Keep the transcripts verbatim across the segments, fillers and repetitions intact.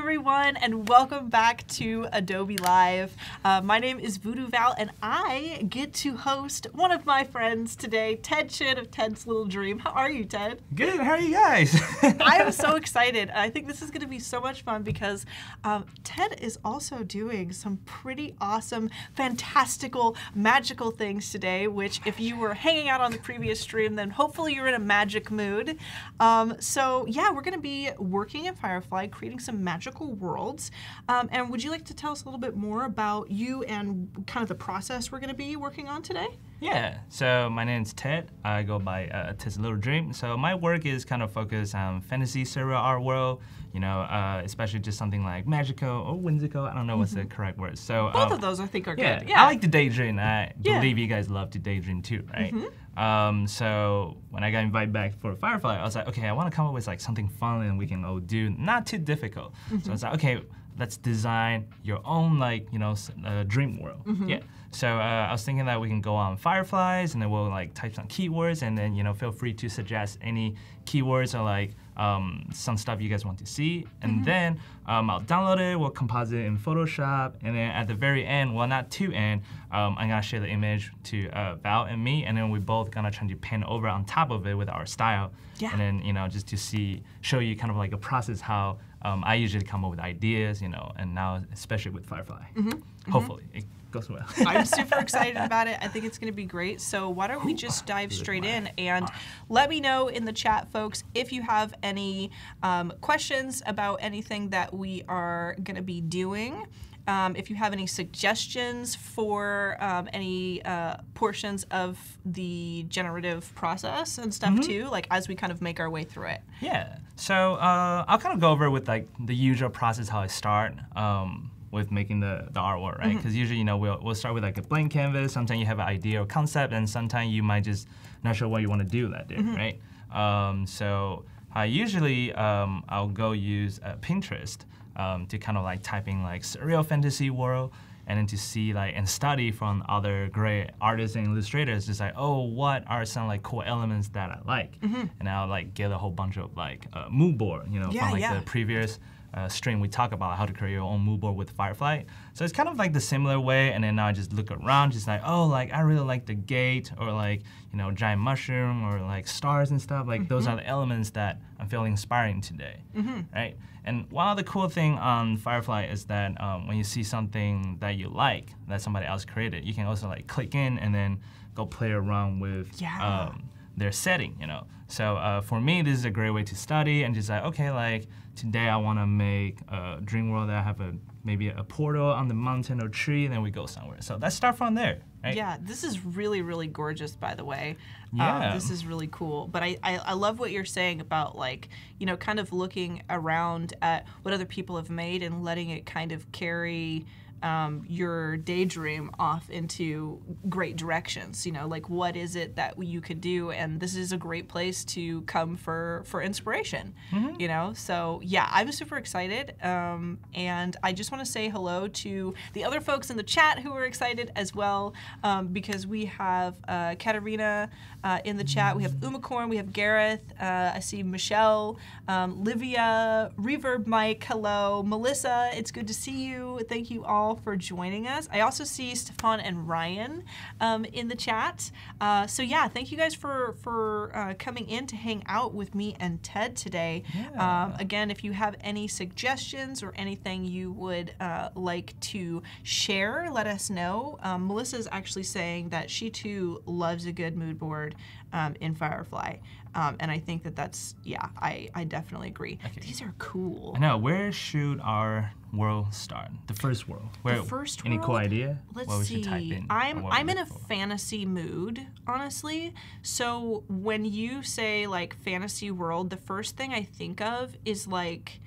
everyone, and welcome back to Adobe Live. Uh, my name is VooDoo Val, and I get to host one of my friends today, Ted Chin of Ted's Little Dream. How are you, Ted? Good. How are you guys? I am so excited. I think this is going to be so much fun because um, Ted is also doing some pretty awesome, fantastical, magical things today, which if you were hanging out on the previous stream, then hopefully you're in a magic mood. Um, so yeah, we're going to be working in Firefly, creating some magical worlds. Um, and would you like to tell us a little bit more about you and kind of the process we're going to be working on today? Yeah, so my name's Ted. I go by uh, Ted's Little Dream. So my work is kind of focused on fantasy surreal art world, you know, uh, especially just something like magical or whimsical. I don't know what's mm-hmm. the correct word. So both um, of those I think are yeah, good. Yeah, I like to daydream. I yeah. believe you guys love to daydream too, right? Mm-hmm. um, so when I got invited back for Firefly, I was like, okay, I want to come up with like something fun and we can all do, not too difficult. Mm-hmm. So I was like, okay, let's design your own, like, you know, uh, dream world. Mm-hmm. Yeah. So uh, I was thinking that we can go on Fireflies and then we'll like type some keywords and then, you know, feel free to suggest any keywords or like um, some stuff you guys want to see. And mm-hmm. then um, I'll download it, we'll compose it in Photoshop. And then at the very end, well, not to end, um, I'm gonna share the image to uh, Val and me. And then we're both gonna try to paint over on top of it with our style. Yeah. And then, you know, just to see, show you kind of like a process how Um, I usually come up with ideas, you know, and now especially with Firefly. Mm-hmm. Hopefully mm-hmm. it goes well. I'm super excited about it. I think it's going to be great. So why don't we just dive straight in, and let me know in the chat, folks, if you have any um, questions about anything that we are going to be doing. Um, if you have any suggestions for um, any uh, portions of the generative process and stuff mm-hmm. too, like as we kind of make our way through it. Yeah, so uh, I'll kind of go over with like the usual process how I start um, with making the, the artwork, right? Because mm-hmm. usually, you know, we'll, we'll start with like a blank canvas, sometimes you have an idea or concept, and sometimes you might just not sure what you want to do that day, mm-hmm. right? Um, so I usually, um, I'll go use uh, Pinterest. Um, to kind of like typing like surreal fantasy world, and then to see like and study from other great artists and illustrators, just like, oh, what are some like cool elements that I like, mm-hmm. and I'll like get a whole bunch of like uh, mood board, you know, yeah, from like yeah. the previous uh, stream we talked about how to create your own mood board with Firefly. So it's kind of like the similar way, and then now I just look around, just like, oh, like I really like the gate, or like, you know, giant mushroom, or like stars and stuff. Like mm-hmm. those are the elements that I'm feeling inspiring today, mm-hmm. right? And one other cool thing on Firefly is that um, when you see something that you like that somebody else created, you can also like click in and then go play around with yeah. um, their setting, you know. So uh, for me, this is a great way to study and just like, okay, like today I want to make a dream world that I have a maybe a portal on the mountain or tree, and then we go somewhere. So let's start from there. Right? Yeah, this is really, really gorgeous, by the way. Yeah. Um, this is really cool. But I, I, I love what you're saying about, like, you know, kind of looking around at what other people have made and letting it kind of carry um, your daydream off into great directions. You know, like, what is it that you could do? And this is a great place to come for, for inspiration, mm-hmm. you know? So, yeah, I'm super excited. Um, and I just want to say hello to the other folks in the chat who are excited as well, um, because we have uh, Katarina uh, in the chat, we have Umacorn, we have Gareth, uh, I see Michelle, um, Livia, Reverb Mike, hello, Melissa, it's good to see you. Thank you all for joining us. I also see Stefan and Ryan um, in the chat. Uh, so yeah, thank you guys for, for uh, coming in to hang out with me and Ted today. Yeah. Um, again, if you have any suggestions or anything you would uh, like to share, let us know. Um, Melissa's actually saying that she too loves a good mood board um, in Firefly. Um, and I think that that's, yeah, I, I definitely agree. Okay. These are cool. I know, where should our world start? The first world. Where, the first world? Any cool idea? Let's what we see. Should type in? I'm, I'm in a for? fantasy mood, honestly. So when you say like fantasy world, the first thing I think of is like,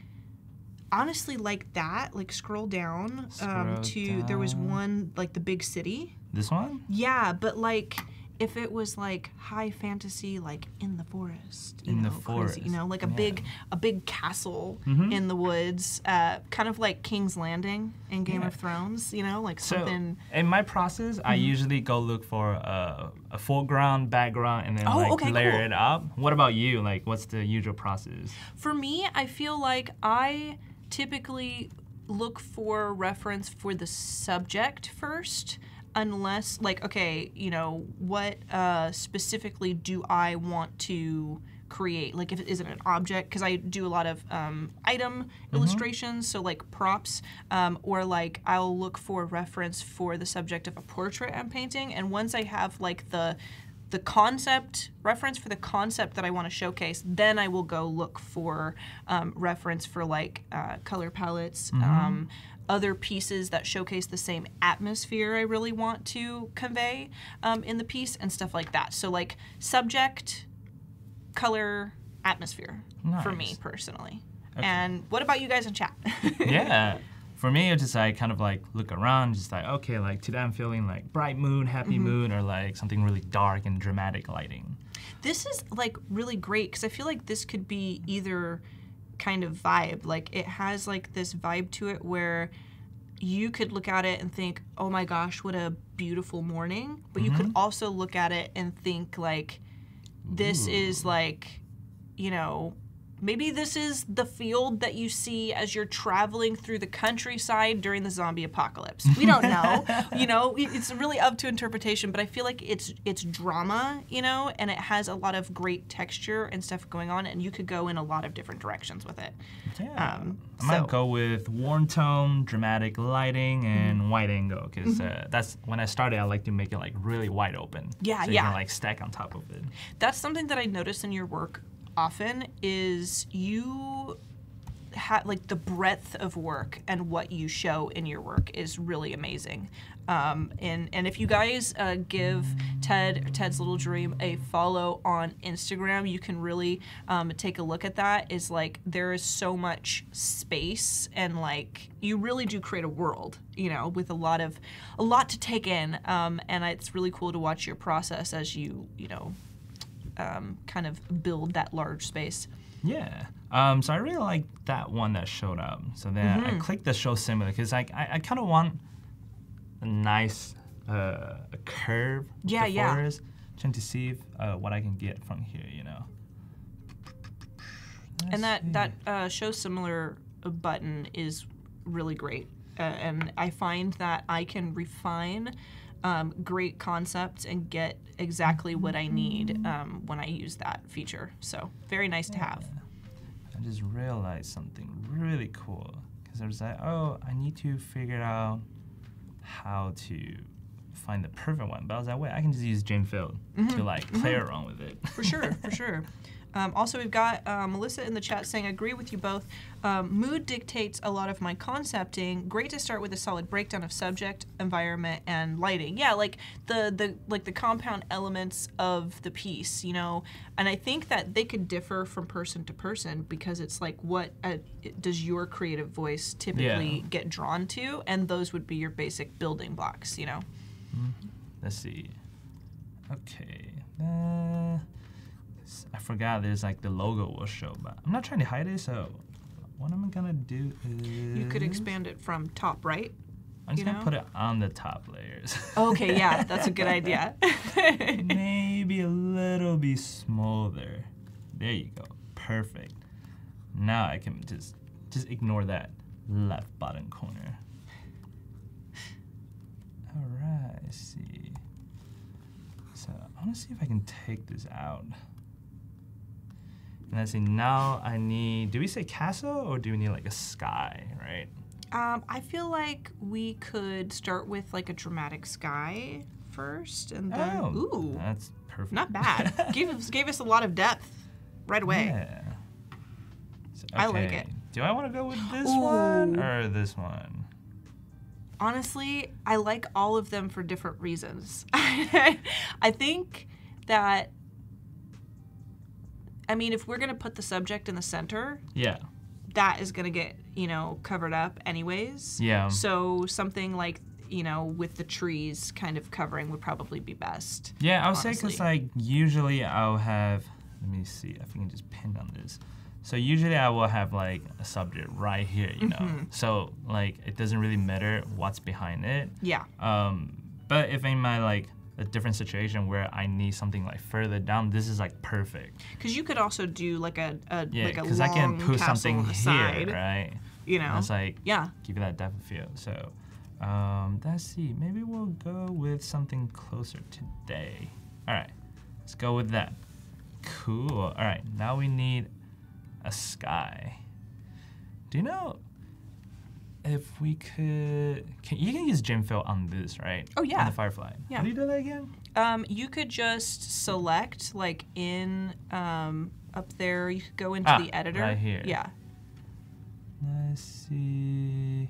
honestly like that, like scroll down scroll um, to, down. There was one, like the big city. This one? Yeah, but like, if it was like high fantasy, like in the forest, you in know, the forest, crazy, you know, like a yeah. big, a big castle mm-hmm. in the woods, uh, kind of like King's Landing in Game yeah. of Thrones, you know, like so something. In my process, mm-hmm. I usually go look for a, a foreground, background, and then oh, like okay, layer cool. it up. What about you? Like, what's the usual process? For me, I feel like I typically look for reference for the subject first, unless like, okay, you know, what uh, specifically do I want to create? Like, if it isn't an object, because I do a lot of um, item mm-hmm. illustrations, so like props, um, or like I'll look for reference for the subject of a portrait I'm painting. And once I have like the the concept, reference for the concept that I want to showcase, then I will go look for um, reference for like uh, color palettes, mm-hmm. um, other pieces that showcase the same atmosphere I really want to convey um, in the piece and stuff like that. So like subject, color, atmosphere nice. For me personally. Okay. And what about you guys in chat? Yeah. For me, it's just I kind of like look around, just like, okay, like today I'm feeling like bright mood, happy mm-hmm. mood, or like something really dark and dramatic lighting. This is like really great because I feel like this could be either kind of vibe. Like it has like this vibe to it where you could look at it and think, oh my gosh, what a beautiful morning. But mm-hmm. you could also look at it and think like, this Ooh. Is like, you know, maybe this is the field that you see as you're traveling through the countryside during the zombie apocalypse. We don't know. You know, it's really up to interpretation, but I feel like it's it's drama, you know, and it has a lot of great texture and stuff going on, and you could go in a lot of different directions with it. Yeah. Um, I might so. go with warm tone, dramatic lighting, and mm-hmm. wide angle, because mm-hmm. uh, that's when I started, I like to make it like really wide open. Yeah, so you yeah. can like stack on top of it. That's something that I noticed in your work often is you have like the breadth of work and what you show in your work is really amazing. Um, and, and if you guys uh, give Ted, Ted's Little Dream a follow on Instagram, you can really um, take a look at that. Is like there is so much space and like you really do create a world, you know, with a lot of, a lot to take in. Um, and it's really cool to watch your process as you, you know, Um, kind of build that large space. Yeah. Um, so I really like that one that showed up. So then mm-hmm. I clicked the show similar because I, I, I kind of want a nice uh, a curve. Yeah, yeah. Forest, trying to see if, uh, what I can get from here, you know. Let's and that see. that uh, show similar button is really great, uh, and I find that I can refine Um, great concepts and get exactly what I need um, when I use that feature. So very nice yeah. to have. I just realized something really cool because I was like, oh, I need to figure out how to find the perfect one. But I was like, wait, I can just use Gemfield mm-hmm. to like play mm-hmm. around with it. For sure, for sure. Um, also, we've got uh, Melissa in the chat saying, agree with you both. Um, mood dictates a lot of my concepting. Great to start with a solid breakdown of subject, environment, and lighting. Yeah, like the, the, like the compound elements of the piece, you know? And I think that they could differ from person to person because it's like, what uh, does your creative voice typically yeah. get drawn to? And those would be your basic building blocks, you know? Mm-hmm. Let's see. Okay. Uh... I forgot there's like the logo will show, but I'm not trying to hide it, so what am I gonna do is... You could expand it from top right. I'm just gonna know? put it on the top layers. Okay, yeah, that's a good idea. Maybe a little bit smaller. There you go, perfect. Now I can just, just ignore that left bottom corner. All right, let's see. So I wanna see if I can take this out. And I say, now I need, do we say castle or do we need like a sky, right? Um, I feel like we could start with like a dramatic sky first and then, oh, ooh. That's perfect. Not bad. gave, us, gave us a lot of depth right away. Yeah. So, okay. I like it. Do I want to go with this ooh. one or this one? Honestly, I like all of them for different reasons. I think that I mean, if we're going to put the subject in the center, yeah, that is going to get, you know, covered up anyways. Yeah. So something like, you know, with the trees kind of covering would probably be best. Yeah, I would honestly. say because, like, usually I'll have, let me see if I can just pin on this. So usually I will have, like, a subject right here, you know. Mm-hmm. So, like, it doesn't really matter what's behind it. Yeah. Um, but if in my, like, a different situation where I need something like further down, this is like perfect. Because you could also do like a, a yeah, like a long I can put something aside. here, right? you know. And it's like, yeah, give you that depth of feel. So um, let's see, maybe we'll go with something closer today. All right, let's go with that. Cool. All right, now we need a sky. Do you know if we could, can, you can use gem fill on this, right? Oh yeah. On the Firefly. Yeah. How do you do that again? Um, you could just select like in, um, up there, you could go into ah, the editor. Right here. Yeah. Let's see.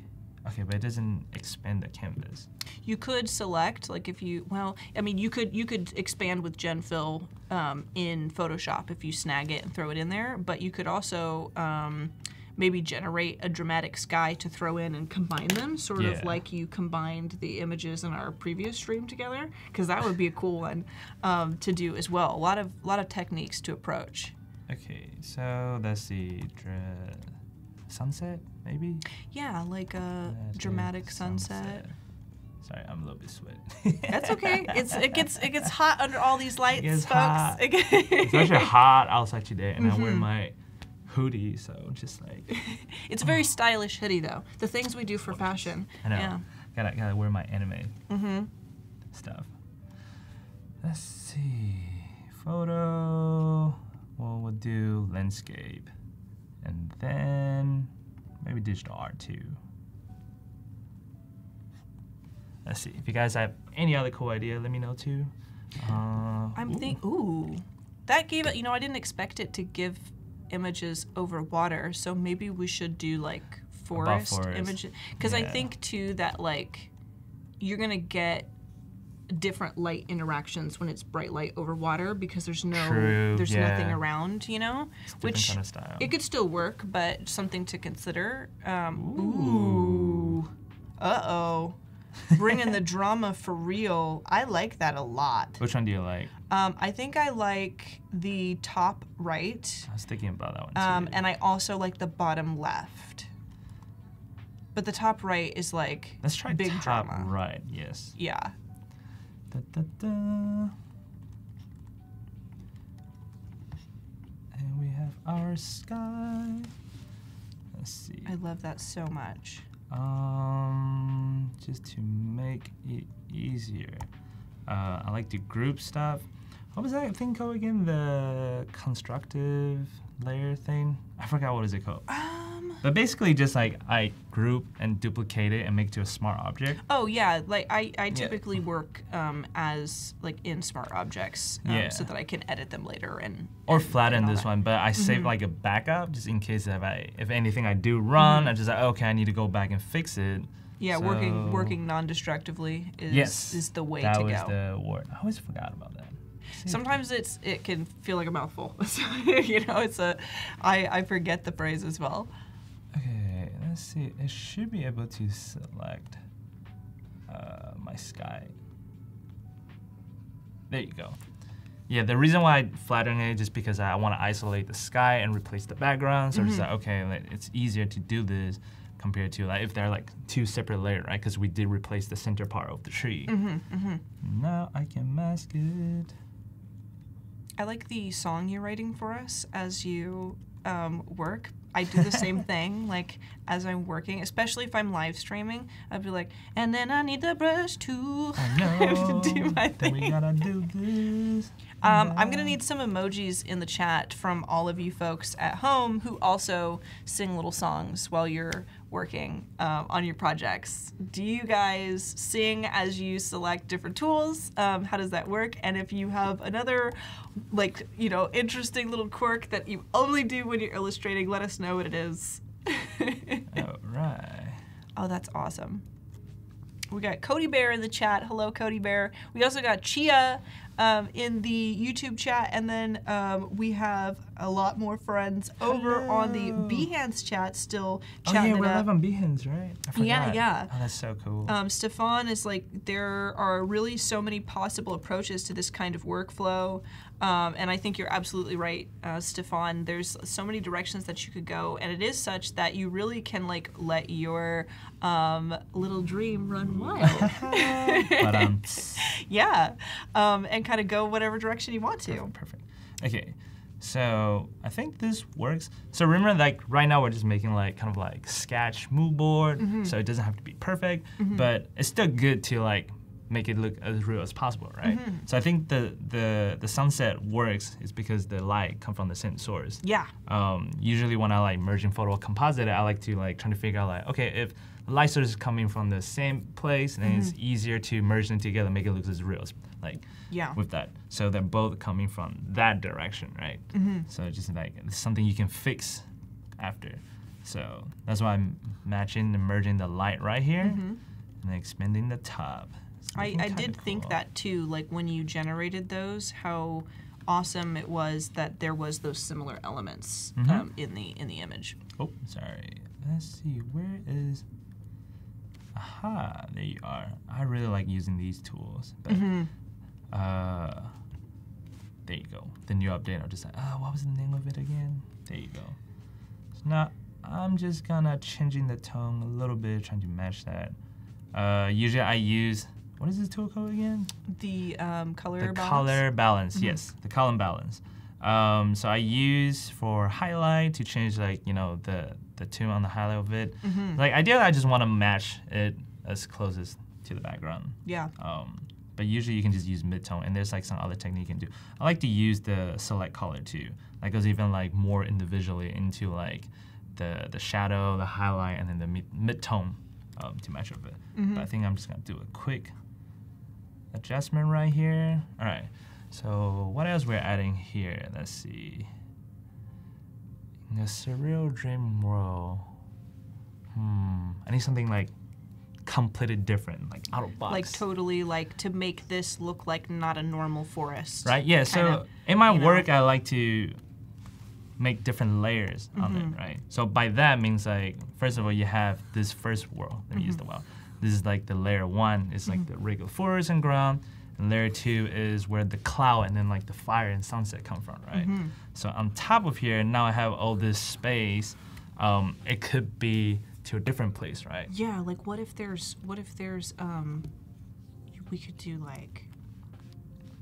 Okay, but it doesn't expand the canvas. You could select, like if you, well, I mean, you could you could expand with GenFill um, in Photoshop if you snag it and throw it in there, but you could also um, maybe generate a dramatic sky to throw in and combine them, sort yeah. of like you combined the images in our previous stream together, because that would be a cool one um, to do as well. A lot of, lot of techniques to approach. Okay, so that's the dra sunset, maybe? Yeah, like a dramatic, dramatic sunset. sunset. Sorry, I'm a little bit sweaty. That's okay. It's it gets it gets hot under all these lights, it gets folks. Hot. It gets it's actually hot outside today, and mm-hmm. I wear my hoodie, so just like. It's a very oh. stylish hoodie, though. The things we do for fashion. I know. Yeah. Gotta gotta wear my anime mm-hmm. stuff. Let's see, photo. Well, we'll do landscape, and then maybe digital art too. Let's see, if you guys have any other cool idea, let me know too. Uh, I'm think ooh, that gave it, you know, I didn't expect it to give images over water, so maybe we should do like forest, forest. images. Because yeah. I think too that like, you're gonna get different light interactions when it's bright light over water because there's no, True, there's yeah. nothing around, you know? It's a different Which, kind of style. It could still work, but something to consider. Um, ooh, ooh. uh-oh. Bring in the drama for real. I like that a lot. Which one do you like? Um, I think I like the top right. I was thinking about that one too. Um, and I also like the bottom left. But the top right is like Let's try big top drama. Right, yes. Yeah. Da, da, da. And we have our sky. Let's see. I love that so much. Um, just to make it easier. Uh, I like to group stuff. What was that thing called again? The constructive layer thing? I forgot what is it called. Um, but basically just like I group and duplicate it and make it to a smart object. Oh yeah, like I, I typically yeah. work um, as like in smart objects um, yeah. so that I can edit them later and Or and, flatten and this that. one, but I mm-hmm. save like a backup just in case if I if anything I do run, mm-hmm. I'm just like, okay, I need to go back and fix it. Yeah, so, working working non-destructively is, yes, is the way to go. That was the word. I always forgot about that. Sometimes it's it can feel like a mouthful. You know, it's a I I forget the phrase as well. Okay, let's see. I should be able to select uh, my sky. There you go. Yeah, the reason why I flatten it is just because I want to isolate the sky and replace the background. So mm-hmm. it's like okay, like, it's easier to do this compared to like if they're like two separate layers, right? Because we did replace the center part of the tree. Mm-hmm, mm-hmm. Now I can mask it. I like the song you're writing for us as you um, work. I do the same thing, like as I'm working, especially if I'm live streaming. I'd be like, and then I need the brush too. I know. I have to do my thing. Then we gotta do this. Um, yeah. I'm gonna need some emojis in the chat from all of you folks at home who also sing little songs while you're working um, on your projects. Do you guys sing as you select different tools? Um, how does that work? And if you have another, like, you know, interesting little quirk that you only do when you're illustrating, let us know what it is. All right. Oh, that's awesome. We got Cody Bear in the chat. Hello, Cody Bear. We also got Chia um, in the YouTube chat. And then um, we have a lot more friends over Hello. on the Behance chat still chatting. Oh, yeah, we're live on Behance, right? I forgot. Yeah, yeah. Oh, that's so cool. Um, Stefan is like, there are really so many possible approaches to this kind of workflow. Um, and I think you're absolutely right, uh, Stefan. There's so many directions that you could go, and it is such that you really can like let your um, little dream run wild. but, um, yeah, um, and kind of go whatever direction you want to. Perfect. Perfect. Okay, So I think this works. So remember, like right now we're just making like kind of like sketch mood board, mm-hmm. so it doesn't have to be perfect, mm-hmm. but it's still good to like make it look as real as possible, right? Mm-hmm. So I think the, the the sunset works is because the light comes from the same source. Yeah. Um, usually when I like merge in photo composite, I like to like try to figure out like, okay, if light source is coming from the same place, then mm-hmm. it's easier to merge them together, make it look as real as like yeah. with that. So they're both coming from that direction, right? Mm-hmm. So just like it's something you can fix after. So that's why I'm matching and merging the light right here mm-hmm. and expanding the top. I, I did cool. think that too, like when you generated those, how awesome it was that there was those similar elements mm-hmm. um, in the in the image. Oh, sorry. Let's see, where is? Aha, there you are. I really like using these tools. But, mm-hmm. uh, there you go. The new update. I'll just like, oh, what was the name of it again? There you go. So now I'm just gonna changing the tone a little bit, trying to match that. Uh, usually I use. What is this tool called again? The um, color the balance. The color balance, mm-hmm. yes. The column balance. Um, so I use for highlight to change like, you know, the, the tune on the highlight of it. Mm-hmm. Like ideally I just want to match it as close as to the background. Yeah. Um, but usually you can just use mid-tone and there's like some other technique you can do. I like to use the select color too. Like goes even like more individually into like the, the shadow, the highlight, and then the mid-tone um, to match with it. Mm-hmm. But I think I'm just going to do a quick adjustment right here. All right, so what else we're adding here? Let's see. In a surreal dream world. Hmm. I need something like completely different, like out of box. Like totally, like to make this look like not a normal forest. Right. Yeah. Kinda, so in my work, know? I like to make different layers mm-hmm. on it. Right. So by that means like first of all, you have this first world. Let me mm-hmm. use the well. This is like the layer one is like mm-hmm. the regular forest and ground, and layer two is where the cloud and then like the fire and sunset come from, right? Mm-hmm. So on top of here, now I have all this space. Um, it could be to a different place, right? Yeah, like what if there's, what if there's, um, we could do like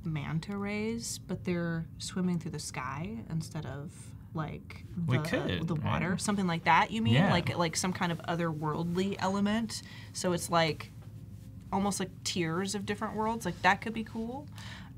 manta rays, but they're swimming through the sky instead of like the, we could, the water, right? Something like that, you mean? Yeah. Like like some kind of otherworldly element. So it's like almost like tiers of different worlds. Like that could be cool.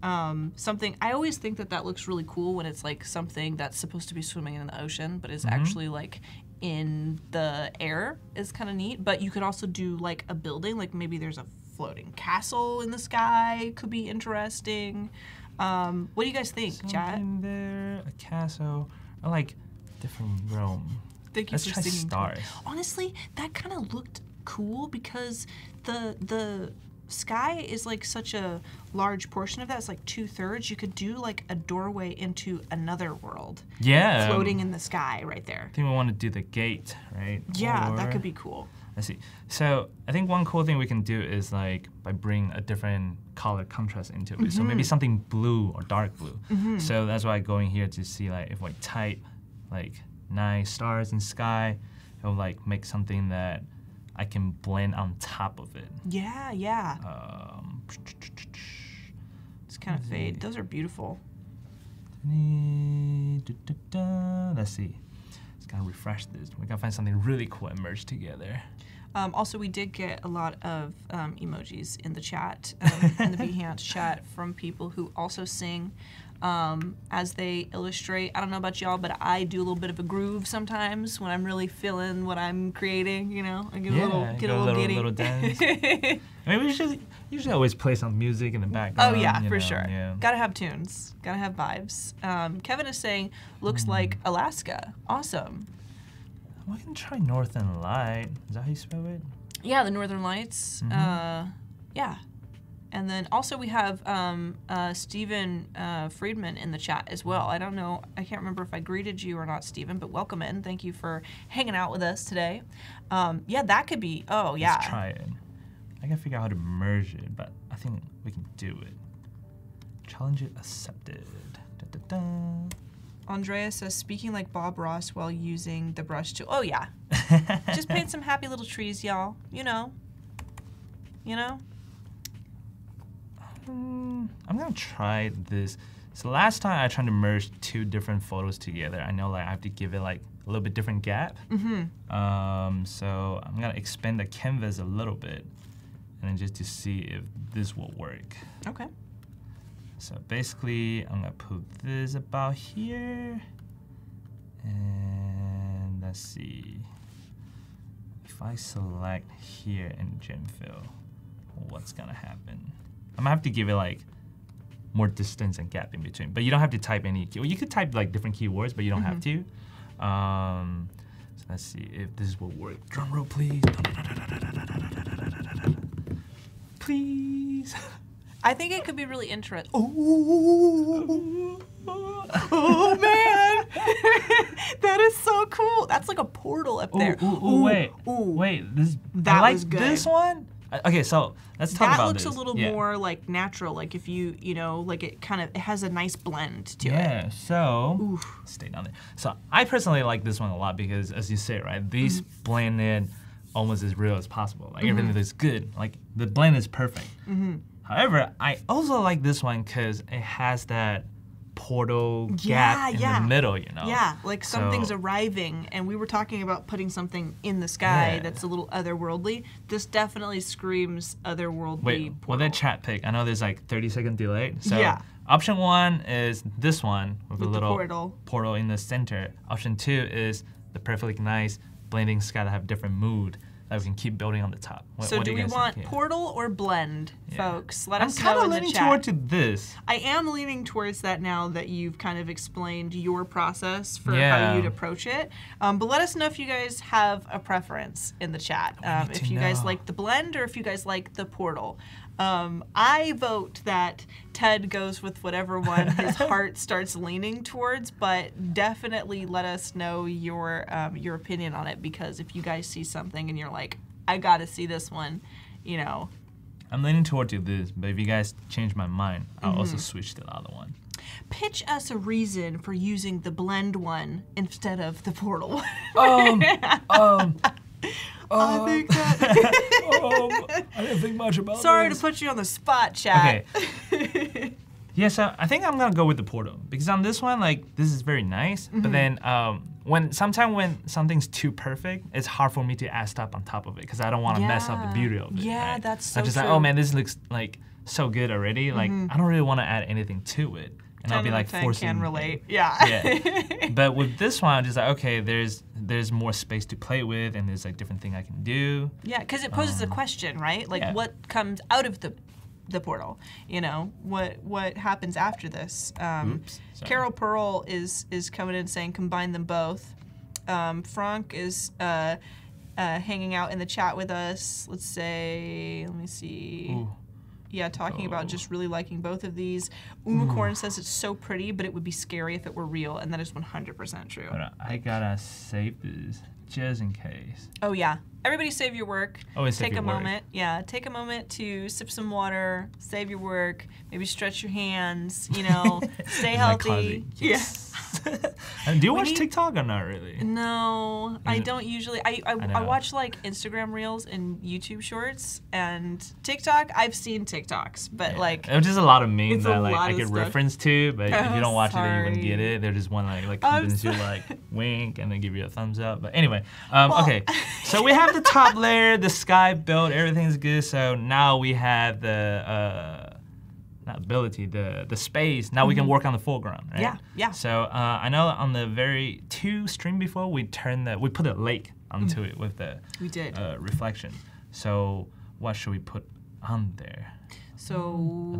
Um, something, I always think that that looks really cool when it's like something that's supposed to be swimming in the ocean, but is mm-hmm. actually like in the air is kind of neat. But you could also do like a building, like maybe there's a floating castle in the sky, could be interesting. Um, what do you guys think, something chat? Something there, a castle. I like different realm. Thank you. Let's for try stars. Honestly, that kind of looked cool because the the sky is like such a large portion of that. It's like two thirds. You could do like a doorway into another world. Yeah. Floating in the sky right there. I think we want to do the gate, right? Yeah, or, that could be cool. Let's see. So I think one cool thing we can do is like by bringing a different color contrast into it. Mm-hmm. So maybe something blue or dark blue. Mm-hmm. So that's why I go in here to see like if I type like nice stars in sky, it'll like make something that I can blend on top of it. Yeah, yeah. Um, it's kind of fade. Those are beautiful. Let's see. Gotta refresh this. We gotta find something really cool and merge together. Um, also, we did get a lot of um, emojis in the chat, um, in the Behance chat, from people who also sing um, as they illustrate. I don't know about y'all, but I do a little bit of a groove sometimes when I'm really feeling what I'm creating. You know, I give yeah, a little, get a little, little, little dance. I mean, we should usually always play some music in the background. Oh yeah, for know, sure. Yeah. Gotta have tunes. Gotta have vibes. Um, Kevin is saying, "Looks mm. like Alaska. Awesome." Well, I can try Northern Light. Is that how you spell it? Yeah, the Northern Lights. Mm-hmm. uh, yeah. And then also we have um, uh, Stephen uh, Friedman in the chat as well. I don't know. I can't remember if I greeted you or not, Stephen, but welcome in. Thank you for hanging out with us today. Um, yeah, that could be. Oh, yeah. Let's try it. I can figure out how to merge it, but I think we can do it. Challenge accepted. Da, da, da. Andrea says, speaking like Bob Ross while using the brush tool. Oh, yeah. Just paint some happy little trees, y'all. You know. You know. hmm, I'm gonna try this. So last time I tried to merge two different photos together. I know like I have to give it like a little bit different gap. Mm-hmm. um, so I'm gonna expand the canvas a little bit and then just to see if this will work. Okay. So basically I'm gonna put this about here and let's see. If I select here in Gem Fill, what's gonna happen? I'm gonna have to give it like more distance and gap in between, but you don't have to type any key. Well, you could type like different keywords, but you don't mm-hmm. have to. Um, so let's see if this will work. Drum roll, please. Please. I think it could be really interesting. Oh, oh, oh man, that is so cool. That's like a portal up there. Ooh, ooh, ooh, ooh wait, ooh. wait. This that I like was good. This one. Okay, so let's talk that about this. That looks a little yeah. more like natural, like if you, you know, like it kind of it has a nice blend to yeah, it. Yeah, so, Oof. stay down there. So I personally like this one a lot because as you say, right, these mm-hmm. blend in almost as real as possible. Like mm-hmm. everything is good, like the blend is perfect. Mm-hmm. However, I also like this one because it has that portal yeah, gap in yeah. the middle, you know? Yeah, like something's so, arriving, and we were talking about putting something in the sky yeah. that's a little otherworldly. This definitely screams otherworldly. Wait, portal. Well, that chat pick, I know there's like thirty second delay. So yeah. option one is this one with, with a little portal. portal in the center. Option two is the perfectly nice blending sky that have different mood. That we can keep building on the top. What, so what do, do we want think? portal or blend, yeah. folks? Let I'm us know in the chat. I'm kind of leaning toward to this. I am leaning towards that now that you've kind of explained your process for yeah. how you'd approach it. Um, but let us know if you guys have a preference in the chat. Um, if you know. guys like the blend or if you guys like the portal. Um, I vote that Ted goes with whatever one his heart starts leaning towards, but definitely let us know your um, your opinion on it, because if you guys see something and you're like, I gotta see this one, you know. I'm leaning toward to this, but if you guys change my mind, I'll mm-hmm. also switch to the other one. Pitch us a reason for using the blend one instead of the portal one. um, um. Um, I think that. um, I didn't think much about. Sorry those. to put you on the spot, Chad. Okay. yeah, so I think I'm gonna go with the portal because on this one, like, this is very nice. Mm-hmm. But then, um, when sometimes when something's too perfect, it's hard for me to add stuff on top of it because I don't want to yeah. mess up the beauty of it. Yeah, right? that's so. I'm just true. like, oh man, this looks like so good already. Like, mm-hmm. I don't really want to add anything to it. And I'll be like forcing. Can relate, yeah. yeah. But with this one, I'm just like, okay, there's there's more space to play with, and there's like different thing I can do. Yeah, because it poses um, a question, right? Like, yeah. what comes out of the the portal? You know, what what happens after this? Um, Oops, Carol Pearl is is coming in saying combine them both. Um, Frank is uh, uh, hanging out in the chat with us. Let's say, let me see. Ooh. Yeah, talking oh. about just really liking both of these. Umacorn says it's so pretty, but it would be scary if it were real, and that is one hundred percent true. But I gotta save this just in case. Oh yeah, everybody save your work. Always take save your a moment. Work. Yeah, take a moment to sip some water, save your work, maybe stretch your hands. You know, stay healthy. Yes. Yeah. And do you we watch need... TikTok or not really? No, I don't usually. I I, I, I watch like Instagram reels and YouTube shorts and TikTok. I've seen TikToks, but yeah. like it's just a lot of memes that like I get referenced to, but I'm if you don't watch sorry. it, then you wouldn't get it. They're just one like like convince you like wink and then give you a thumbs up. But anyway, um, well, okay, so we have the top layer, the sky built, everything's good. So now we have the. Uh, Not ability, the the space. Now mm-hmm. we can work on the foreground, right? Yeah, yeah. So uh, I know on the very two stream before we turned the we put a lake onto mm. it with the we did uh, reflection. So what should we put on there? So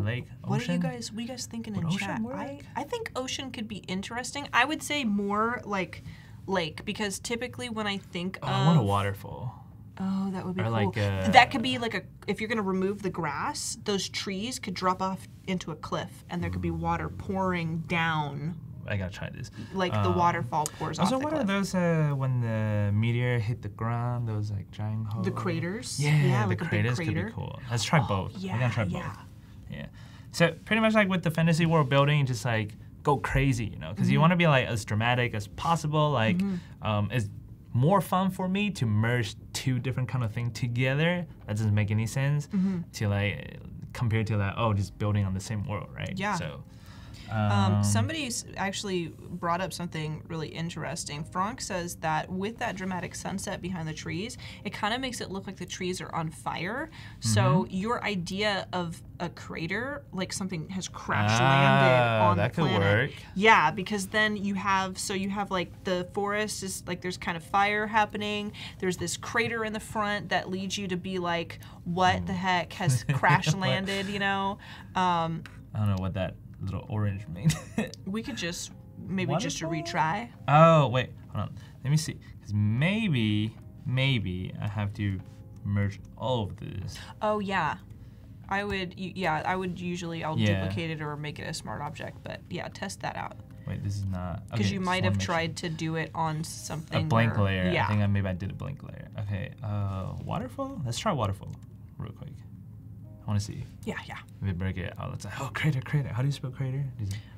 a lake, ocean? What are you guys? What are you guys thinking would in chat? I, I think ocean could be interesting. I would say more like lake because typically when I think oh, of I want a waterfall. Oh, that would be or cool. Like a, that could be like a, if you're gonna remove the grass, those trees could drop off into a cliff and there could be water pouring down. I gotta try this. Like um, the waterfall pours also off the what cliff. Are those uh, when the meteor hit the ground, those like giant holes? The craters. Yeah, yeah the like craters a big crater. Could be cool. Let's try oh, both. Yeah, We're gonna try yeah. both. Yeah. So pretty much like with the fantasy world building, just like go crazy, you know? Because mm-hmm. you wanna be like as dramatic as possible, like mm-hmm. um, as more fun for me to merge two different kind of thing together. That doesn't make any sense. Mm-hmm. To like compared to that, oh, just building on the same world, right? Yeah. So, um, um, somebody's actually brought up something really interesting. Franck says that with that dramatic sunset behind the trees, it kind of makes it look like the trees are on fire. Mm-hmm. So your idea of a crater, like something has crash landed ah, on that the planet. Could work. Yeah, because then you have, so you have like the forest is like there's kind of fire happening. There's this crater in the front that leads you to be like, what mm. the heck has crash landed? You know. Um, I don't know what that little orange means. We could just maybe what just to retry. Oh wait, hold on. Let me see. Because maybe, maybe I have to merge all of this. Oh yeah. I would, yeah, I would usually, I'll yeah. duplicate it or make it a smart object, but yeah, test that out. Wait, this is not... Because okay, you might have tried sure. to do it on something A blank where, layer. Yeah. I think I, maybe I did a blank layer. Okay, uh, waterfall? Let's try waterfall real quick. I want to see. Yeah, yeah. Let me break it out. Let's, oh, crater, crater. How do you spell crater?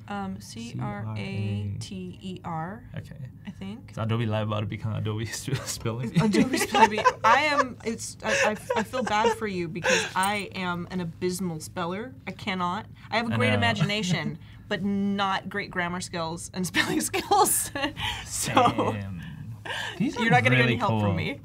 Um, C R A T E R, okay. I think. Is Adobe Live about to become Adobe Spelling Bee? Adobe Spelling Bee. I am, it's, I, I, I feel bad for you because I am an abysmal speller. I cannot. I have a great imagination, but not great grammar skills and spelling skills. So, damn. These you're not going to really get any help cool. from me.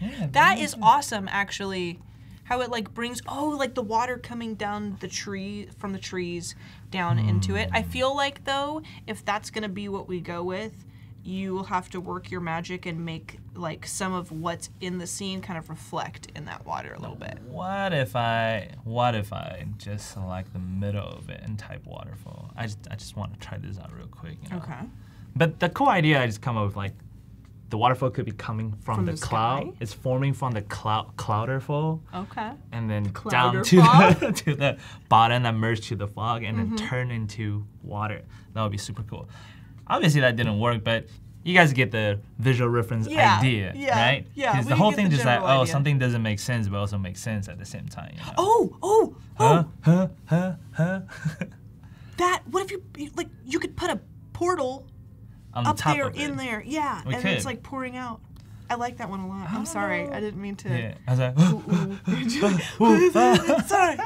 Yeah, that is awesome, actually. How it like brings, oh, like the water coming down the tree, from the trees down mm. into it. I feel like though, if that's gonna be what we go with, you will have to work your magic and make like some of what's in the scene kind of reflect in that water a little bit. What if I, what if I just select the middle of it and type waterfall? I just, I just want to try this out real quick. You know? Okay. But the cool idea I just come up with like, the waterfall could be coming from, from the, the cloud. It's forming from the cloud clouderfall. Okay. And then clouder down to the, to the bottom that merged to the fog and mm-hmm. then turn into water. That would be super cool. Obviously that didn't work, but you guys get the visual reference yeah, idea, yeah, right? Yeah, because the whole thing the just like, oh, idea. Something doesn't make sense, but also makes sense at the same time. You know? Oh, oh, oh. Huh, huh, huh, huh. That, what if you, like, you could put a portal on up the top there, of it. In there, yeah, we and could. It's like pouring out. I like that one a lot. I'm oh. sorry, I didn't mean to. Yeah. I was like, ooh, ooh. sorry,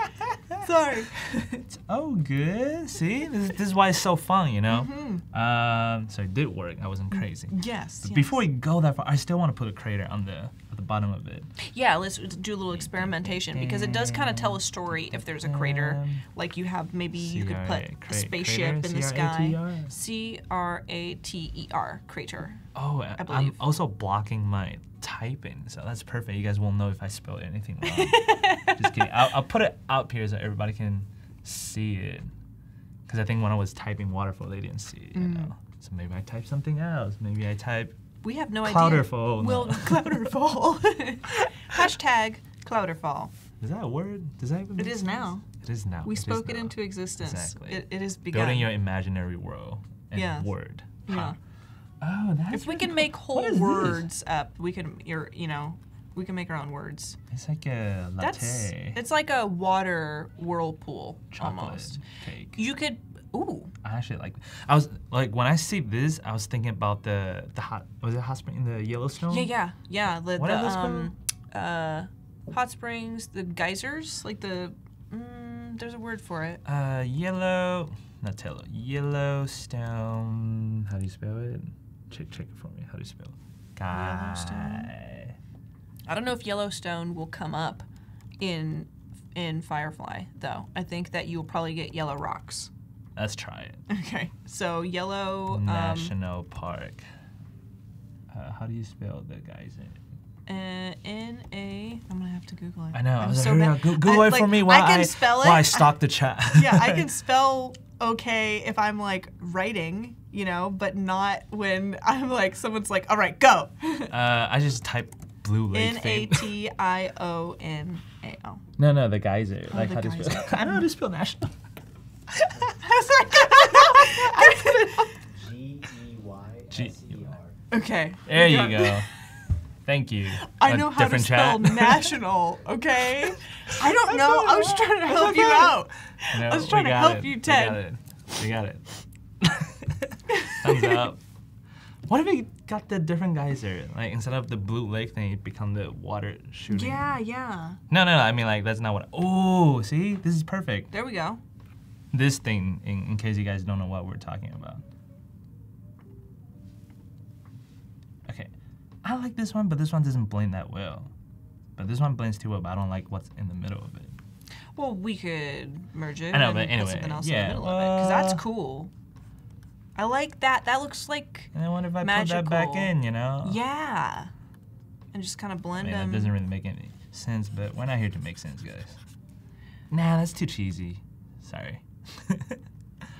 sorry. It's all good. See, this, this is why it's so fun, you know. Mm-hmm. um, so it did work. I wasn't crazy. Yes. But yes. Before we go that far, I still want to put a crater on the at the bottom of it. Yeah, let's do a little experimentation because it does kind of tell a story if there's a crater. Like you have maybe you could put a spaceship in the sky. C R A T E R crater. Oh, I I'm also blocking my typing, so that's perfect. You guys won't know if I spelled anything wrong. Just kidding. I'll, I'll put it out here so everybody can see it, because I think when I was typing waterfall, they didn't see it. You mm. know, so maybe I type something else. Maybe I type. We have no clouderfall. idea. Well, no. Clouderfall. Hashtag Clouderfall. Is that a word? Does that even make It is sense? now. It is now. We it spoke it now. into existence. Exactly. It, it is begun. Building your imaginary world and yes. word. Yeah. Huh. Oh, that's if we really can cool. make whole words this? up, we can, you're, you know, we can make our own words. It's like a latte. That's, it's like a water whirlpool Chocolate almost. Cake. You could, ooh. I actually like. I was like when I see this, I was thinking about the the hot. Was it hot spring? The Yellowstone? Yeah, yeah, yeah. The, what the, are those um, uh, hot springs, the geysers, like the. Mm, there's a word for it. Uh, yellow, not tello. Yellowstone. How do you spell it? Check, check it for me. How do you spell it? Guy. I don't know if Yellowstone will come up in in Firefly though. I think that you'll probably get yellow rocks. Let's try it. Okay. So yellow National um, Park. Uh, how do you spell the guys in? Uh, N A. I'm gonna have to Google it. I know. I'm I was so like, bad. Google it like, for me while I can I, spell it. While I stalk the chat. Yeah, I can spell okay if I'm like writing. You know, but not when I'm like, someone's like, all right, go. uh, I just type blue lake N A T I O N A O. No, no, the geyser. Oh, like the how geyser. To spell, I don't know how to spell national. I was like, G E Y S E R. Okay. There you go. Thank you. I know how to spell national, okay? I don't know. I was trying to help you out. I was trying to help you, Ted. We got it. We got it. Thumbs up. What if we got the different geyser. Like instead of the blue lake thing, it become the water shooting. Yeah, yeah. No, no, no. I mean, like that's not what. I, oh, see, this is perfect. There we go. This thing, in, in case you guys don't know what we're talking about. Okay, I like this one, but this one doesn't blend that well. But this one blends too well. But I don't like what's in the middle of it. Well, we could merge it. I know, but and anyway, put something else yeah, in the middle uh, of it, because that's cool. I like that. That looks like and I wonder if I magical. Put that back in, you know? Yeah, and just kind of blend I mean, them. It doesn't really make any sense, but we're not here to make sense, guys. Nah, that's too cheesy. Sorry.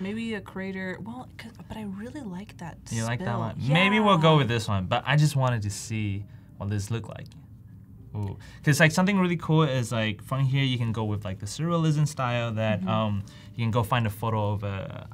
Maybe a crater. Well, cause, but I really like that. You spill. Like that one? Yeah. Maybe we'll go with this one. But I just wanted to see what this looked like. Ooh, because like something really cool is like from here you can go with like the surrealism style that mm-hmm. um you can go find a photo of a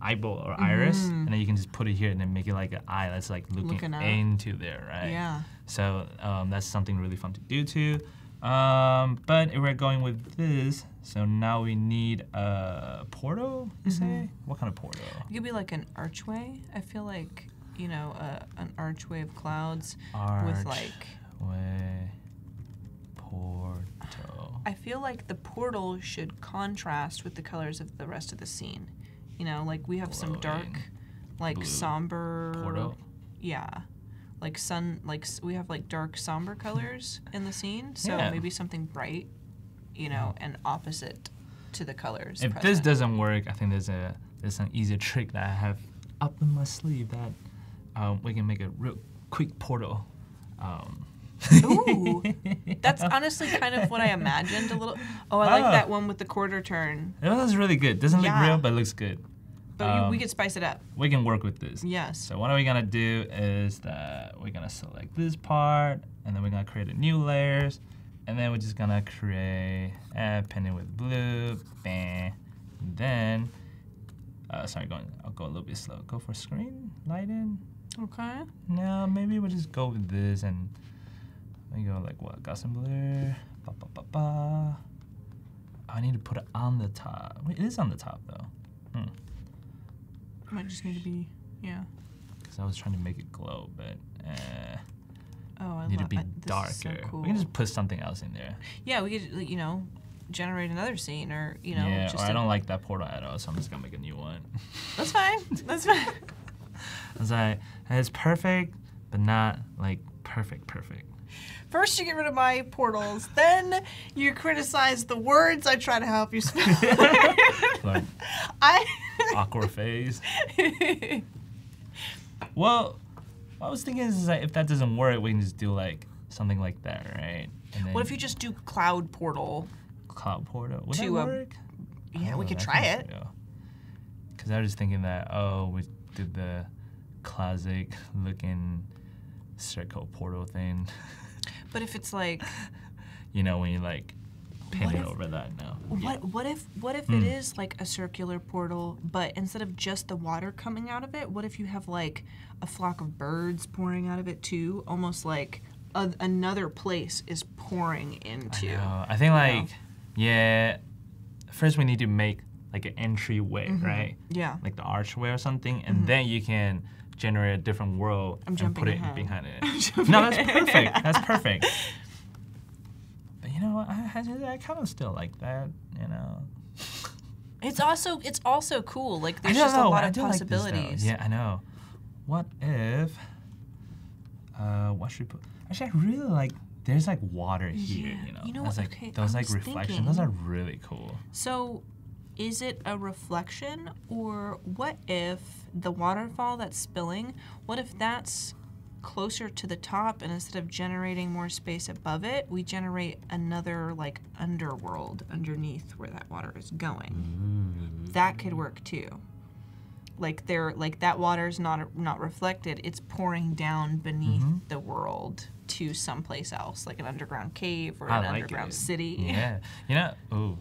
eyeball or iris mm-hmm. and then you can just put it here and then make it like an eye that's like looking, looking into there, right? Yeah. So um, that's something really fun to do too. Um, but if we're going with this, so now we need a portal, you mm-hmm. say? What kind of portal? It could be like an archway. I feel like, you know, uh, an archway of clouds Arch with like... Archway, portal. I feel like the portal should contrast with the colors of the rest of the scene. You know, like we have Blowing. Some dark, like Blue. Somber... Portal? Yeah. Like sun, like we have like dark somber colors in the scene, so yeah. maybe something bright, you know, and opposite to the colors. If present. This doesn't work, I think there's a there's an easier trick that I have up in my sleeve that um, we can make a real quick portal. Um. Ooh, that's honestly kind of what I imagined a little. Oh, I like oh. that one with the quarter turn. That was really good. Doesn't yeah. look real, but it looks good. But um, we could spice it up. We can work with this. Yes. So what are we gonna do is that we're gonna select this part, and then we're gonna create a new layers, and then we're just gonna create a uh, pendant with blue, bam. And then, uh, sorry, going, I'll go a little bit slow. Go for screen, lighten. Okay. Now maybe we'll just go with this and we go like what? Gaussian blur. Ba ba ba ba. Oh, I need to put it on the top. Wait, it is on the top though. Hmm. Might just need to be, yeah. Because I was trying to make it glow, but uh, oh, I need to be I, darker. So cool. We can just put something else in there. Yeah, we could, you know, generate another scene, or you know, yeah. Just or I don't like that portal at all, so I'm just gonna make a new one. That's fine. That's fine. I was like, it's perfect, but not like perfect, perfect. First, you get rid of my portals. Then you criticize the words I try to help you spell. Like, I awkward phase. Well, what I was thinking is that if that doesn't work, we can just do like something like that, right? And then what if you just do cloud portal? Cloud portal. Would that work? A, yeah, oh, we could try it. Because I was just thinking that oh, we did the classic looking circle portal thing. But if it's like, you know, when you like pin it if, over that now. What yeah. what if what if mm. it is like a circular portal, but instead of just the water coming out of it, what if you have like a flock of birds pouring out of it too? Almost like a, another place is pouring into. I know. I think like know? yeah. First we need to make like an entryway, mm-hmm. right? Yeah. Like the archway or something, and mm-hmm. then you can generate a different world I'm and put it ahead. Behind it. No, that's perfect. That's perfect. But you know, I, I, I kind of still like that. You know, it's also it's also cool. Like there's just know, a lot I of possibilities. Like yeah, I know. What if? Uh, what should we put? Actually, I really like. There's like water here. Yeah. You know, you know that's like, okay, those like reflections. Thinking. Those are really cool. So. Is it a reflection, or what if the waterfall that's spilling, what if that's closer to the top, and instead of generating more space above it, we generate another like underworld underneath where that water is going? Mm. That could work too. Like there, like that water's not not reflected; it's pouring down beneath mm-hmm. the world to someplace else, like an underground cave or I an like underground it. City. Yeah, you know. Ooh.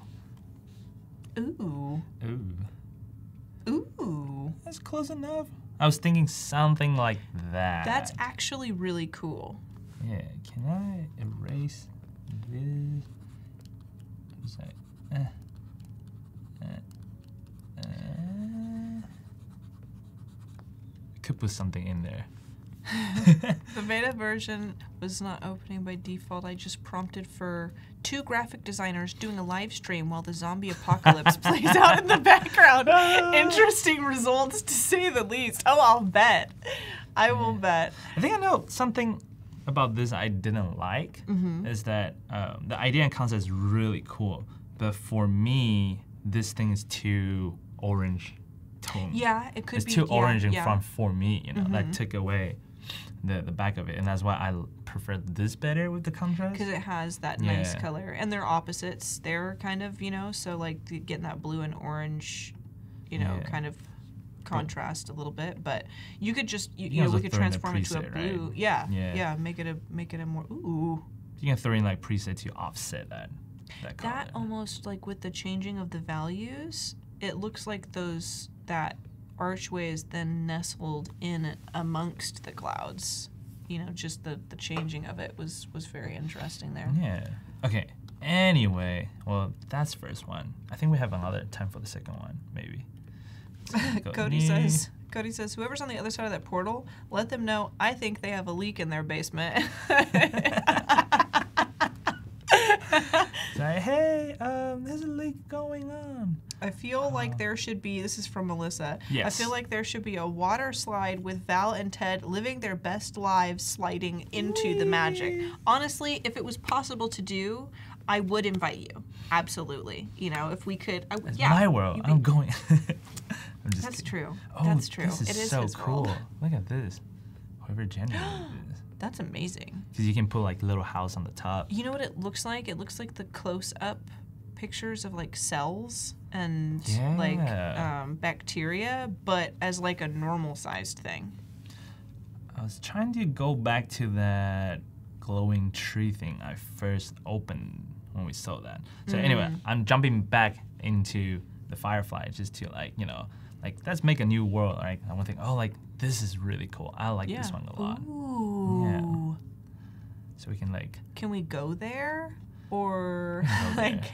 Ooh. Ooh. Ooh. That's close enough. I was thinking something like that. That's actually really cool. Yeah. Can I erase this? What's that? Uh, uh, uh. I could put something in there. The beta version was not opening by default. I just prompted for two graphic designers doing a live stream while the zombie apocalypse plays out in the background. Interesting results, to say the least. Oh, I'll bet. I will bet. I think I know something about this I didn't like, mm-hmm. is that um, the idea and concept is really cool, but for me, this thing is too orange tone. Yeah, it could it's be. It's too yeah, orange in yeah. front for me, you know, mm-hmm. that took away the, the back of it, and that's why I prefer this better with the contrast. Because it has that yeah. nice color, and they're opposites. They're kind of, you know, so like getting that blue and orange, you know, yeah. kind of contrast a little bit, but you could just you, you, you know we could transform it to a blue, right? yeah, yeah, yeah, make it a make it a more ooh. You can throw in like presets to offset that. That, that almost like with the changing of the values, it looks like those that archway is then nestled in amongst the clouds. You know, just the the changing of it was was very interesting there. Yeah. Okay. Anyway, well that's first one. I think we have another time for the second one, maybe. Cody says, Cody says, whoever's on the other side of that portal, let them know I think they have a leak in their basement. Like, hey, um, there's a leak going on. I feel uh, like there should be, this is from Melissa, yes. I feel like there should be a water slide with Val and Ted living their best lives sliding into Whee! the magic. Honestly, if it was possible to do, I would invite you. Absolutely. You know, if we could. I, it's yeah, my world. I'm going. I'm just That's kidding. true. Oh, That's true. This is it is so cool. World. Look at this. Whoever generated this. That's amazing. Because you can put like little house on the top. You know what it looks like? It looks like the close-up pictures of like cells and yeah. like um, bacteria, but as like a normal-sized thing. I was trying to go back to that glowing tree thing I first opened when we saw that. So mm-hmm. anyway, I'm jumping back into the Firefly just to like, you know, like let's make a new world, right? I want to think, oh, like this is really cool. I like yeah. this one a lot. Ooh. Yeah. So we can like. Can we go there? Or go there. Like,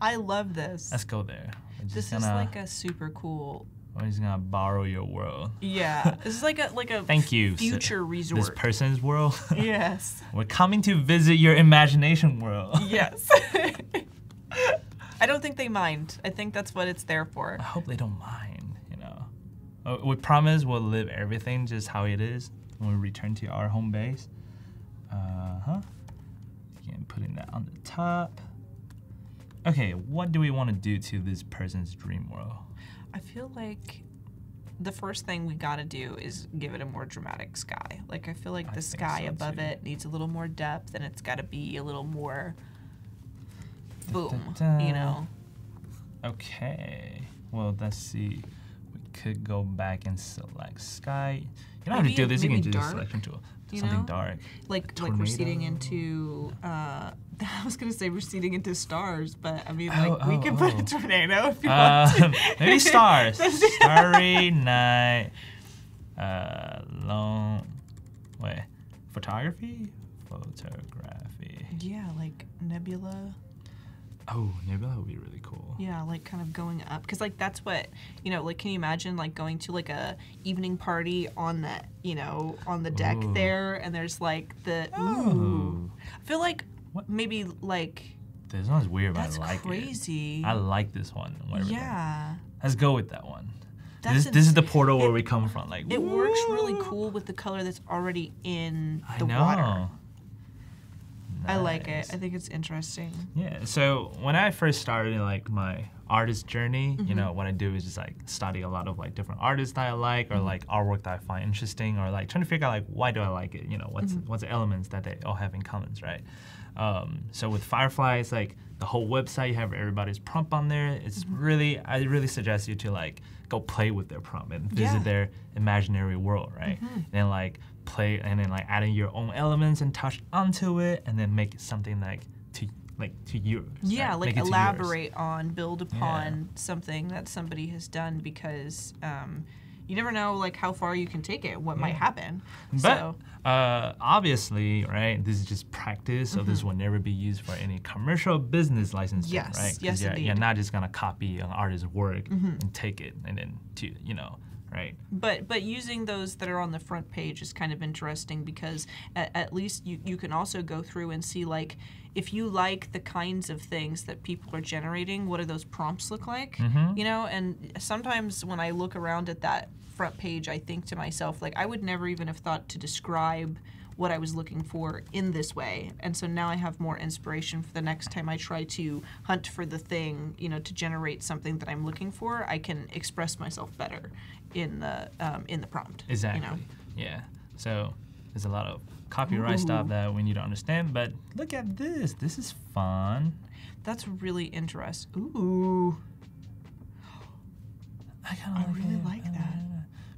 I love this. Let's go there. This gonna, is like a super cool. I'm just gonna borrow your world. Yeah, this is like a like a Thank you, future so, resort. This person's world. Yes. We're coming to visit your imagination world. Yes. I don't think they mind. I think that's what it's there for. I hope they don't mind, you know. Uh, we promise we'll live everything just how it is when we return to our home base. Uh-huh. Again, putting that on the top. Okay, what do we want to do to this person's dream world? I feel like the first thing we gotta do is give it a more dramatic sky. Like I feel like the sky above it needs a little more depth, and it's gotta be a little more boom, you know? Okay, well, let's see. We could go back and select sky. You don't have to do this, you can do the selection tool. Something dark. Like like receding into, uh, I was gonna say receding into stars, but I mean like oh, we oh, could oh. put a tornado if you uh, want to. Maybe stars. Starry night, uh, long, wait, photography? Photography. Yeah, like nebula. Oh, nebula would be really cool. Yeah, like kind of going up, because like that's what, you know, like can you imagine like going to like a evening party on that, you know, on the deck ooh. There, and there's like the ooh. ooh. I feel like what? Maybe like. This one's weird, but I like crazy. it. That's crazy. I like this one. Yeah. Let's go with that one. That's this, this is the portal where it, we come from. Like it woo. works really cool with the color that's already in the I know. water. Nice. I like it. I think it's interesting. Yeah. So when I first started like my artist journey, mm-hmm. you know, what I do is just like study a lot of like different artists that I like, or mm-hmm. like artwork that I find interesting, or like trying to figure out like why do I like it? You know, what's mm-hmm. what's the elements that they all have in common, right? Um, so with Firefly, it's like the whole website. You have everybody's prompt on there. It's mm-hmm. really, I really suggest you to like go play with their prompt and visit yeah. their imaginary world, right? Mm-hmm. Then like. Play and then like adding your own elements and touch onto it, and then make something like to like to yours. Yeah, right? Like elaborate on, build upon yeah. something that somebody has done, because um, you never know like how far you can take it, what yeah. might happen. But so. uh, obviously, right? This is just practice, so mm-hmm. this will never be used for any commercial business licensing, yes. right? Yes, you're, you're not just gonna copy an artist's work mm-hmm. and take it and then to you know. right? But but using those that are on the front page is kind of interesting, because at, at least you, you can also go through and see, like, if you like the kinds of things that people are generating, what do those prompts look like? Mm-hmm. You know, and sometimes when I look around at that front page, I think to myself, like, I would never even have thought to describe what I was looking for in this way. And so now I have more inspiration for the next time I try to hunt for the thing, you know, to generate something that I'm looking for. I can express myself better in the um, in the prompt. Exactly. You know? Yeah. So there's a lot of copyright Ooh. Stuff that we need to understand, but look at this. This is fun. That's really interesting. Ooh. I, I like really it. like I that.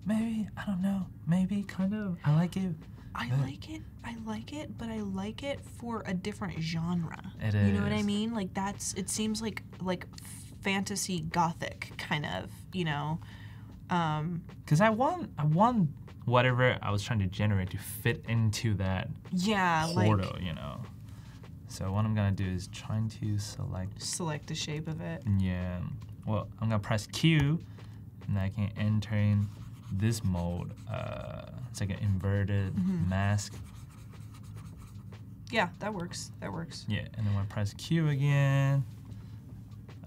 Maybe, I don't know. Maybe kind of. I like it. I like it, I like it, but I like it for a different genre. It is. You know what I mean? Like, that's, it seems like like fantasy gothic kind of, you know. Um, 'cause I want, I want whatever I was trying to generate to fit into that yeah, portal, like, you know. So what I'm gonna do is trying to select. Select the shape of it. Yeah. Well, I'm gonna press Q, and I can enter in this mode. Uh, It's like an inverted mm-hmm. mask. Yeah, that works. That works. Yeah, and then when I press Q again.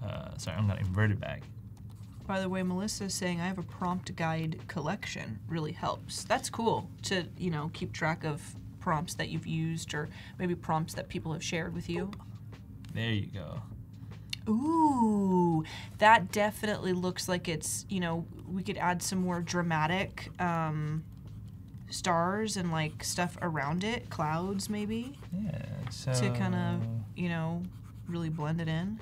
Uh, sorry, I'm gonna invert it back. By the way, Melissa is saying I have a prompt guide collection. Really helps. That's cool to, you know, keep track of prompts that you've used, or maybe prompts that people have shared with you. There you go. Ooh, that definitely looks like it's, you know, we could add some more dramatic. Um, stars and like stuff around it, clouds maybe. Yeah, so to kind of, you know, really blend it in.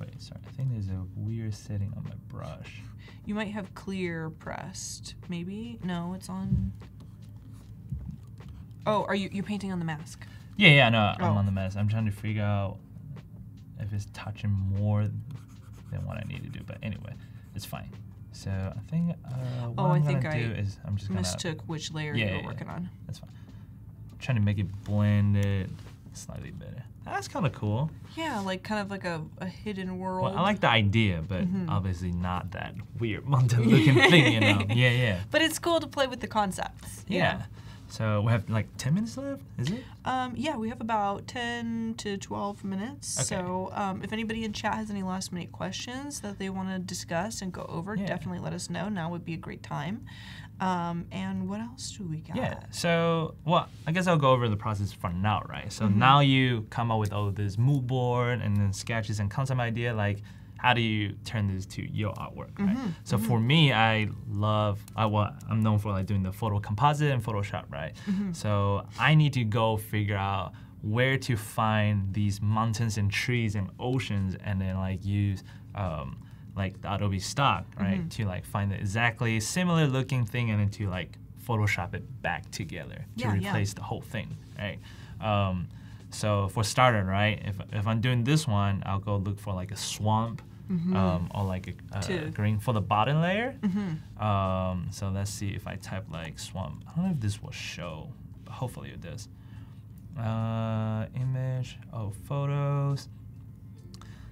Wait, sorry, I think there's a weird setting on my brush. You might have clear pressed, maybe? No, it's on. Oh, are you you painting on the mask? Yeah, yeah, no, I'm oh. on the mask. I'm trying to figure out if it's touching more than what I need to do, but anyway, it's fine. So I think uh, what oh, I'm I think gonna I do is I'm just mistook gonna, which layer yeah, you were yeah, working yeah. on. That's fine. I'm trying to make it blended slightly better. That's kind of cool. Yeah, like kind of like a, a hidden world. Well, I like the idea, but mm-hmm. obviously not that weird Monta-looking thing, you know. Yeah, yeah. But it's cool to play with the concepts. Yeah. Know? So we have like ten minutes left, is it? Um, yeah, we have about ten to twelve minutes. Okay. So um, if anybody in chat has any last minute questions that they want to discuss and go over, yeah. definitely let us know. Now would be a great time. Um, and what else do we got? Yeah, so, well, I guess I'll go over the process for now, right? So mm-hmm. now you come up with all of this mood board and then sketches and concept idea, like how do you turn this to your artwork, right? Mm-hmm, so mm-hmm. for me, I love, I, well, I'm known for like doing the photo composite and Photoshop, right? Mm-hmm. So I need to go figure out where to find these mountains and trees and oceans, and then like use um, like the Adobe Stock, right? Mm-hmm. To like find the exactly similar looking thing, and then to like Photoshop it back together to yeah, replace yeah. the whole thing, right? Um, so for starter, right? If, if I'm doing this one, I'll go look for like a swamp, Mm-hmm. um, or like a, a green for the bottom layer. Mm-hmm. Um, so let's see if I type like swamp. I don't know if this will show, but hopefully it does. Uh, image, oh, photos.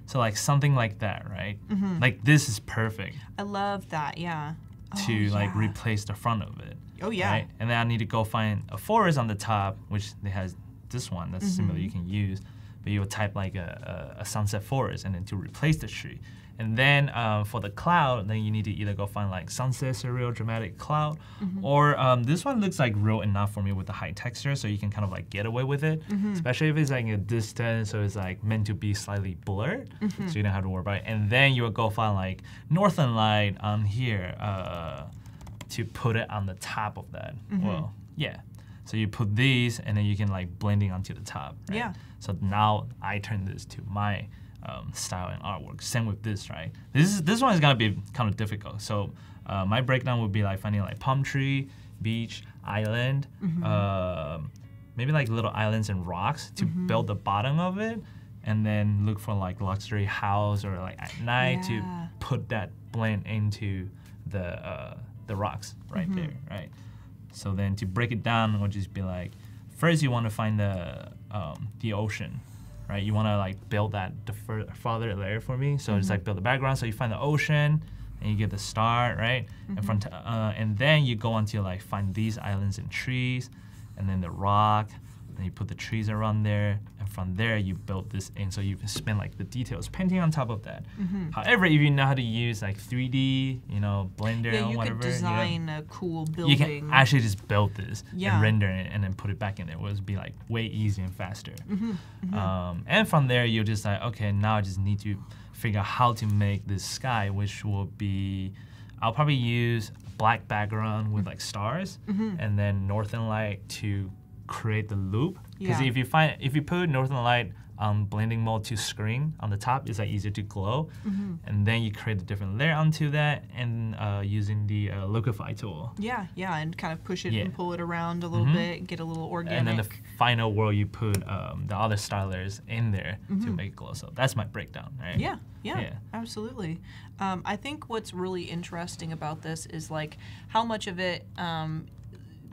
So like something like that, right? Mm-hmm. Like this is perfect. I love that, yeah. To oh, yeah. like replace the front of it. Oh yeah. Right? And then I need to go find a forest on the top, which has this one that's mm-hmm. similar you can use. But you would type like a, a, a sunset forest, and then to replace the tree. And then um, for the cloud, then you need to either go find like sunset, surreal, dramatic cloud, mm-hmm. or um, this one looks like real enough for me with the high texture, so you can kind of like get away with it, mm-hmm. especially if it's like a distance, so it's like meant to be slightly blurred, mm-hmm. so you don't have to worry about it. And then you would go find like northern light on here uh, to put it on the top of that. Mm-hmm. Well, yeah. So you put these, and then you can like blending onto the top. Right? Yeah. So now I turn this to my um, style and artwork. Same with this, right? This is this one is gonna be kind of difficult. So uh, my breakdown would be like finding like palm tree, beach, island, mm-hmm. uh, maybe like little islands and rocks to mm-hmm. build the bottom of it, and then look for like luxury house or like at night yeah. to put that blend into the uh, the rocks right mm-hmm. there, right? So then to break it down would just be like, first you want to find the um, the ocean, right? You want to like build that the farther layer for me. So mm-hmm. it's like build the background. So you find the ocean, and you get the star, right? Mm-hmm. And, front, uh, and then you go on to like find these islands and trees, and then the rock, and you put the trees around there, and from there you build this in, so you can spend like the details painting on top of that. Mm-hmm. However, if you know how to use like three D, you know, Blender yeah, or whatever, you can design you know, a cool building. You can actually just build this yeah. and render it and then put it back in there. It would be like way easier and faster. Mm-hmm. Mm-hmm. Um, and from there you're just like, okay, now I just need to figure out how to make this sky, which will be, I'll probably use black background with like stars, mm-hmm. and then northern light to create the loop, because yeah. if you find if you put northern light um, blending mode to screen on the top, it's like easier to glow, mm-hmm. and then you create a different layer onto that, and uh, using the uh, liquify tool. Yeah, yeah, and kind of push it yeah. and pull it around a little mm-hmm. bit, get a little organic. And then the final world, you put um, the other star layers in there mm-hmm. to make it glow. So that's my breakdown, right? Yeah, yeah, yeah. absolutely. Um, I think what's really interesting about this is like how much of it. Um,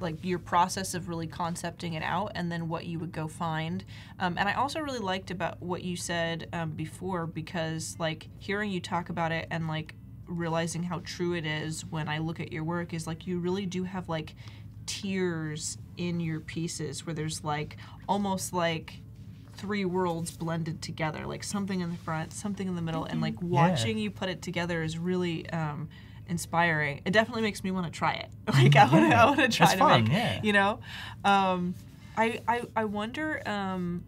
like your process of really concepting it out and then what you would go find. Um, and I also really liked about what you said um, before, because like hearing you talk about it and like realizing how true it is when I look at your work is like you really do have like tiers in your pieces where there's like almost like three worlds blended together, like something in the front, something in the middle, mm-hmm. and like watching yeah. you put it together is really, um, inspiring. It definitely makes me want to try it. Like I want to, I want to try to make, yeah. you know. Um, I, I I wonder um,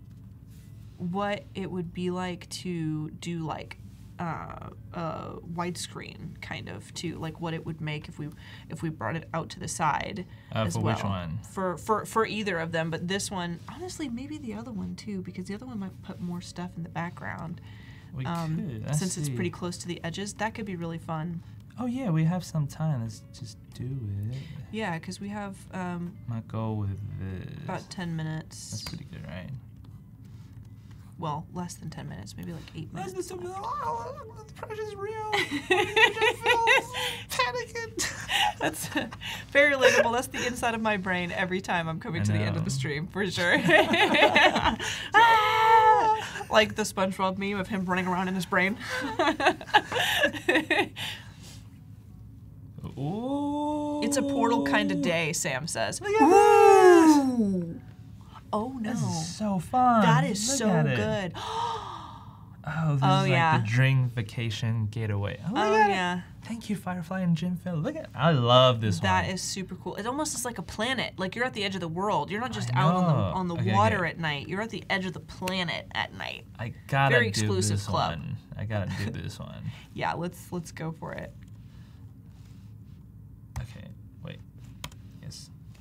what it would be like to do like uh, uh, widescreen kind of too. Like what it would make if we if we brought it out to the side uh, as for well. Which one? For for for either of them, but this one, honestly, maybe the other one too, because the other one might put more stuff in the background. We um, could. Since see. It's pretty close to the edges, that could be really fun. Oh yeah, we have some time. Let's just do it. Yeah, because we have. Um, might go with this. About ten minutes. That's pretty good, right? Well, less than ten minutes, maybe like eight minutes. Less than ten minutes. Oh, look, the pressure's real. Panicking. That's very relatable. That's the inside of my brain every time I'm coming I to know. the end of the stream, for sure. ah! Like the SpongeBob meme of him running around in his brain. Ooh. It's a portal kind of day, Sam says. Look at this. Oh no! This is so fun. That is Look so good. Oh, this oh, is yeah. like the dream vacation getaway. Oh, oh yeah. It. Thank you, Firefly and Jim Phil. Look at, I love this that one. That is super cool. It almost is like a planet. Like you're at the edge of the world. You're not just out on the on the okay, water okay. at night. You're at the edge of the planet at night. I gotta Very exclusive do this club. One. I gotta do this one. Yeah, let's let's go for it.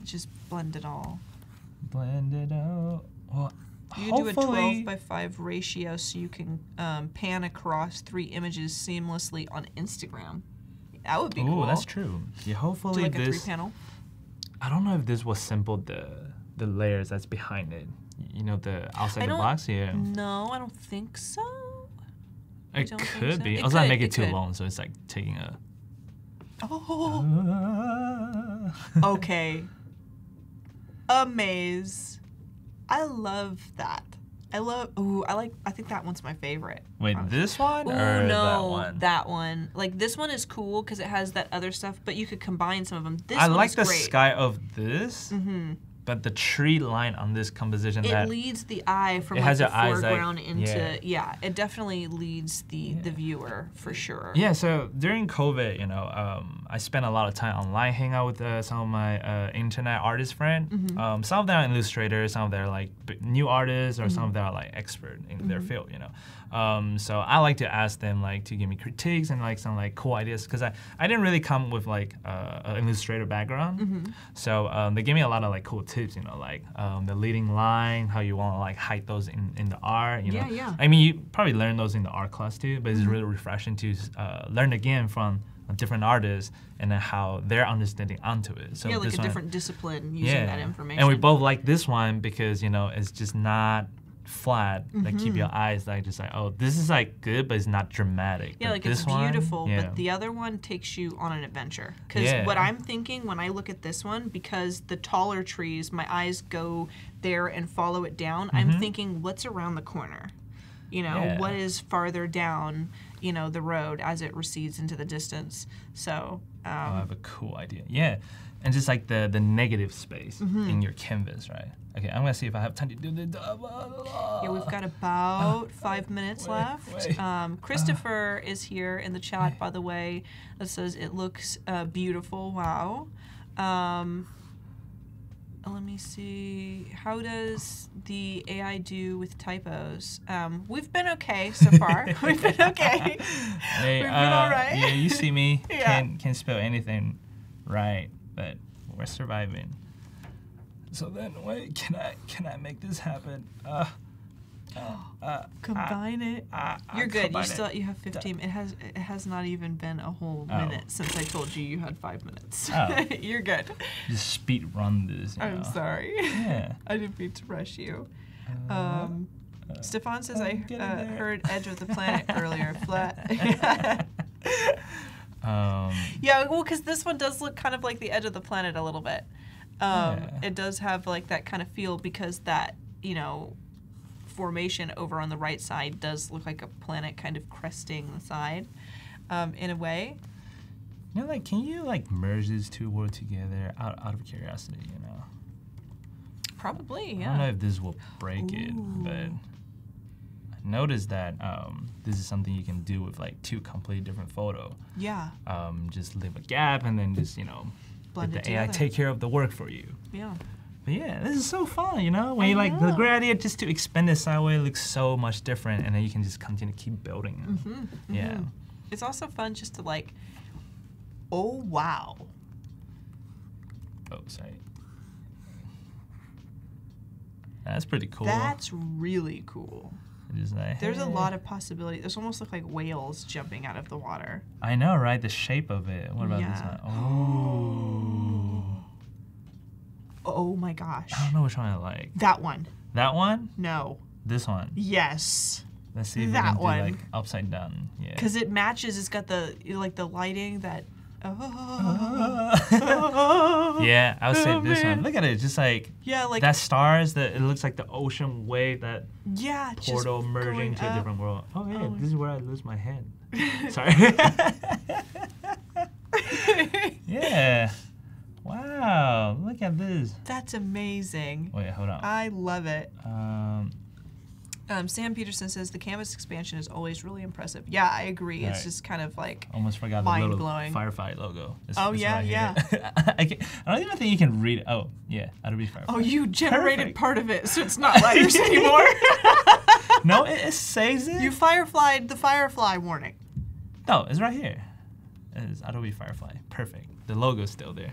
Just blend it all. Blend it out. Well, you do a twelve by five ratio so you can um, pan across three images seamlessly on Instagram. That would be Ooh, cool. Oh, that's true. Yeah, hopefully do like this. A three panel. I don't know if this was simple the the layers that's behind it. You know, the outside I the box here. Yeah. No, I don't think so. It could so. be. It I was gonna make it, it too could. long, so it's like taking a. Oh. Uh. Okay. A maze. I love that. I love, ooh, I like, I think that one's my favorite. Wait, honestly. This one ooh, or no, that one? that one. Like this one is cool because it has that other stuff, but you could combine some of them. This I one like is the great. sky of this, mm-hmm. but the tree line on this composition. It that leads the eye from it like has the foreground eyes, like, into, yeah. yeah, it definitely leads the, yeah. the viewer for sure. Yeah, so during COVID, you know, um, I spent a lot of time online hanging out with uh, some of my uh, internet artist friends. Mm-hmm. um, some of them are illustrators, some of them are like new artists, or mm-hmm. some of them are like expert in mm-hmm. their field, you know. Um, so I like to ask them like to give me critiques and like some like cool ideas, because I, I didn't really come with like uh, an illustrator background. Mm-hmm. So um, they gave me a lot of like cool tips, you know, like um, the leading line, how you want to like hide those in, in the art, you know. Yeah, yeah. I mean, you probably learn those in the art class too, but it's mm-hmm. really refreshing to uh, learn again from different artists and then how they're understanding onto it. So yeah, like this a one, different discipline using yeah. that information. And we both like this one because, you know, it's just not flat. Mm-hmm. Like keep your eyes like just like, oh, this is like good, but it's not dramatic. Yeah, but like this it's beautiful, one, yeah. but the other one takes you on an adventure. Because yeah. what I'm thinking when I look at this one, because the taller trees, my eyes go there and follow it down. Mm-hmm. I'm thinking, what's around the corner? you know, yeah. what is farther down, you know, the road as it recedes into the distance. So um, oh, I have a cool idea. Yeah. And just like the the negative space mm-hmm. in your canvas, right? Okay, I'm gonna see if I have time to do the. Blah, blah, blah. Yeah, we've got about uh, five minutes wait, left. Wait. Um, Christopher uh, is here in the chat, wait. by the way. That says it looks uh, beautiful. Wow. Um, let me see. How does the A I do with typos? Um, we've been okay so far. We've been okay. Hey, we've been uh, all right. Yeah, you see me. yeah. Can can spell anything, right? But we're surviving. So then, wait, can I can I make this happen? Uh, uh, uh, combine I, it. I, I, You're I good. You still it. you have fifteen. It has it has not even been a whole oh. minute since I told you you had five minutes. Oh. You're good. Just speed run this. You know. I'm sorry. Yeah. I didn't mean to rush you. Uh, um, uh, Stefan says I uh, heard Edge of the Planet earlier. Flat. Um, yeah, well, because this one does look kind of like the edge of the planet a little bit. Um, yeah. It does have like that kind of feel because that, you know, formation over on the right side does look like a planet kind of cresting the side um, in a way. You know, like, can you like merge these two worlds together out, out of curiosity, you know? Probably, yeah. I don't know if this will break Ooh. it, but... Notice that um, this is something you can do with like two completely different photo. Yeah. Um, just leave a gap and then just, you know, Blend let the A I take care of the work for you. Yeah. But yeah, this is so fun, you know? When I you like, know. the great idea just to expand this sideway looks so much different and then you can just continue to keep building it. Mm-hmm, mm-hmm. Yeah. It's also fun just to like, oh wow. Oh, sorry. That's pretty cool. That's really cool. Like, hey. There's a lot of possibilities. There's almost look like whales jumping out of the water. I know, right? The shape of it. What about yeah. this one? Oh. Oh my gosh. I don't know which one I like. That one. That one? No. This one? Yes. Let's see if that we can one. do like upside down. Yeah. Because it matches. It's got the like the lighting that. Oh. Oh. yeah, I would say oh, this man. one. Look at it, just like, yeah, like that stars. That it looks like the ocean wave. That yeah, portal merging to up. a different world. Oh yeah, oh, this is where I lose my head. Sorry. yeah. Wow. Look at this. That's amazing. Wait, hold on. I love it. Um. Um, Sam Peterson says the canvas expansion is always really impressive. Yeah, I agree. Right. It's just kind of like almost forgot the little blowing. Firefly logo. It's, oh it's yeah, right yeah. I, can, I don't even think you can read it. Oh yeah, Adobe Firefly. Oh, you generated Perfect. part of it, so it's not letters anymore. no, it, it saves it. You fireflied the Firefly warning. No, it's right here. It's Adobe Firefly. Perfect. The logo's still there.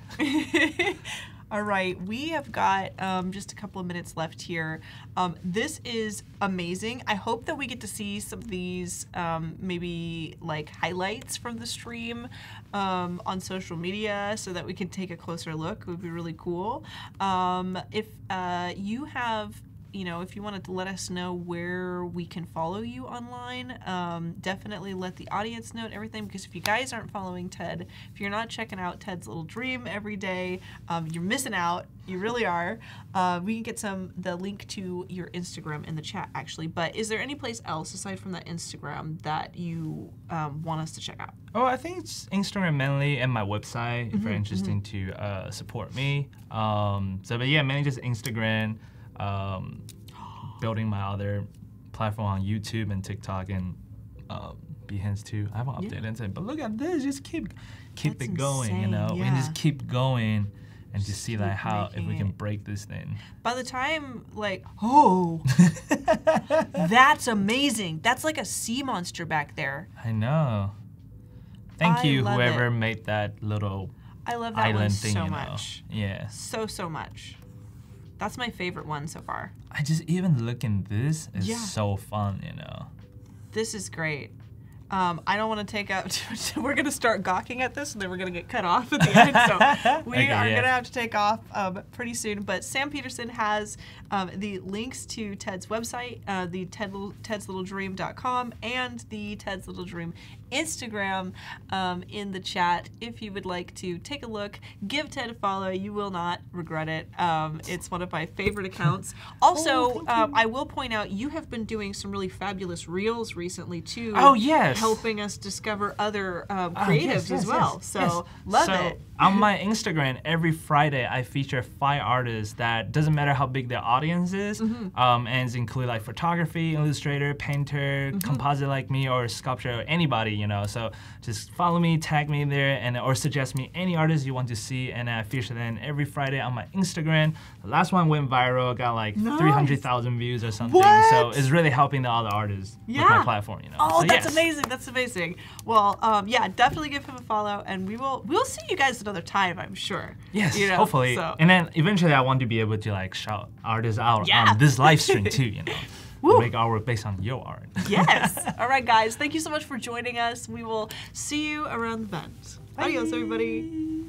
All right, we have got um, just a couple of minutes left here. Um, this is amazing. I hope that we get to see some of these um, maybe like highlights from the stream um, on social media so that we can take a closer look. It would be really cool. Um, if uh, you have You know, if you wanted to let us know where we can follow you online, um, definitely let the audience know and everything, because if you guys aren't following Ted, if you're not checking out Ted's Little Dream every day, um, you're missing out. You really are. Uh, we can get some the link to your Instagram in the chat, actually. But is there any place else aside from that Instagram that you um, want us to check out? Oh, I think it's Instagram mainly and my website, mm-hmm, if you're interested mm-hmm. to uh, support me. Um, so, but yeah, mainly just Instagram. Um, building my other platform on YouTube and TikTok and uh, Behance too. I haven't updated yeah. it, but look at this. Just keep, keep That's it going. Insane. You know, yeah. we can just keep going and just, just see like how if we can it. break this thing. By the time, like, oh, that's amazing. That's like a sea monster back there. I know. Thank I you, whoever it. made that little I love that island one thing. So you know. much. Yeah. So so much. That's my favorite one so far. I just, even looking this is yeah. so fun, you know. This is great. Um, I don't want to take out too much. We're going to start gawking at this and then we're going to get cut off at the end. So we okay, are yeah. going to have to take off um, pretty soon. But Sam Peterson has um, the links to Ted's website, uh, the Ted, ted's little dream dot com and the Ted's Little Dream Instagram um, in the chat if you would like to take a look. Give Ted a follow. You will not regret it. Um, it's one of my favorite accounts. Also, oh, um, I will point out you have been doing some really fabulous reels recently too. Oh yes, helping us discover other um, creatives oh, yes, yes, as well. Yes, so yes. love so, it. On my Instagram, every Friday I feature five artists that doesn't matter how big their audience is, mm-hmm. um, and include like photography, illustrator, painter, mm-hmm. composite like me, or sculpture, or anybody. You know, so just follow me, tag me there, and or suggest me any artist you want to see, and I feature them every Friday on my Instagram. The last one went viral, got like nice. three hundred thousand views or something. What? So it's really helping the other artists yeah. with my platform. You know. Oh, so, that's yes. amazing! That's amazing. Well, um, yeah, definitely give him a follow, and we will we'll see you guys another time, I'm sure. Yes, you know, hopefully. So. And then eventually, I want to be able to like shout artists out yeah. on this live stream too. You know. Woo. Make our work based on your art. Yes. All right, guys. Thank you so much for joining us. We will see you around the bend. Bye. Adios, everybody.